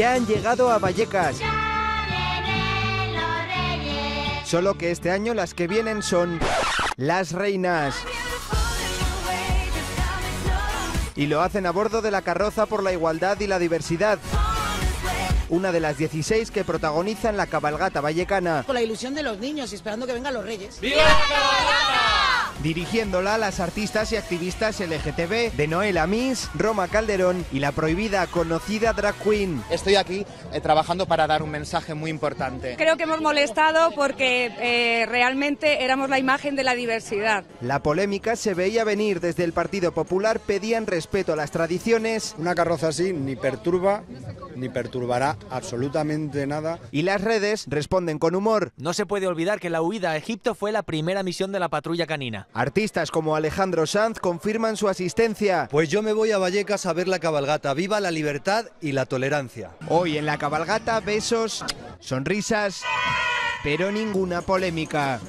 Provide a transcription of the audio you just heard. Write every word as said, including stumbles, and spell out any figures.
Ya han llegado a Vallecas. Solo que este año las que vienen son las reinas. Y lo hacen a bordo de la carroza por la igualdad y la diversidad. Una de las dieciséis que protagonizan la cabalgata vallecana. Con la ilusión de los niños y esperando que vengan los reyes. ¡Viva la cabalgata! Dirigiéndola a las artistas y activistas L G T B de Noela Miss, Roma Calderón y la prohibida conocida drag queen. Estoy aquí eh, trabajando para dar un mensaje muy importante. Creo que hemos molestado porque eh, realmente éramos la imagen de la diversidad. La polémica se veía venir. Desde el Partido Popular pedían respeto a las tradiciones. Una carroza así ni perturba ni perturbará absolutamente nada. Y las redes responden con humor. No se puede olvidar que la huida a Egipto fue la primera misión de la patrulla canina. Artistas como Alejandro Sanz confirman su asistencia. Pues yo me voy a Vallecas a ver la cabalgata. Viva la libertad y la tolerancia. Hoy en la cabalgata, besos, sonrisas, pero ninguna polémica.